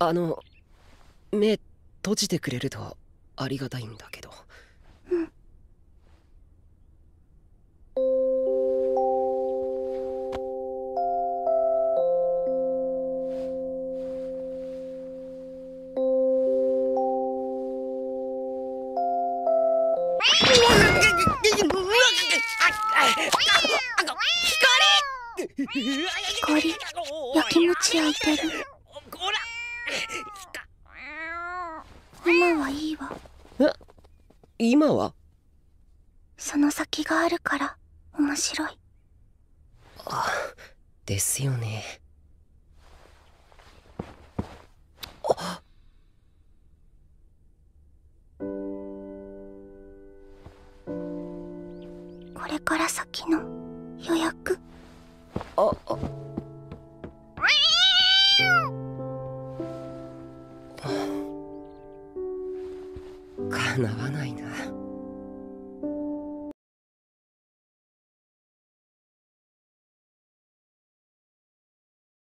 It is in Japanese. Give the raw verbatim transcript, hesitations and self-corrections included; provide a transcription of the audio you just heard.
あの、目閉じてくれるとありがたいんだけど。うん。光、やきもち焼いてる。今はいいわ。え、今は？その先があるから面白い。あ、ですよね。あっ、これから先の予約。ああ、かなわないな。